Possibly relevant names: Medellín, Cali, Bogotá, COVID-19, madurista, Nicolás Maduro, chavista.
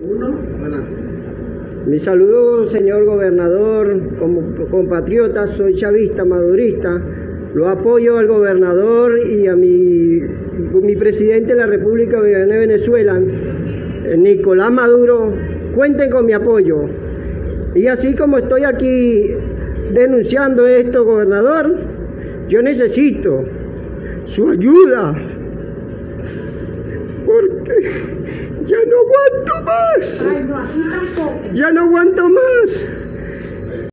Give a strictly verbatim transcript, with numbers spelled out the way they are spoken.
Uno, mi saludo, señor gobernador, como compatriota, soy chavista, madurista, lo apoyo al gobernador y a mi, mi presidente de la República de Venezuela, Nicolás Maduro, cuenten con mi apoyo. Y así como estoy aquí denunciando esto, gobernador, yo necesito su ayuda, porque ya no aguanto más, ya no aguanto más.